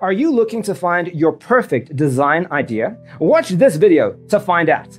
Are you looking to find your perfect design idea? Watch this video to find out.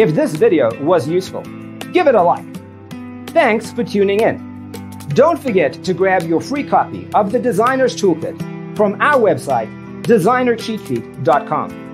If this video was useful, give it a like. Thanks for tuning in. Don't forget to grab your free copy of the Designer's Toolkit from our website, designercheatsheet.com.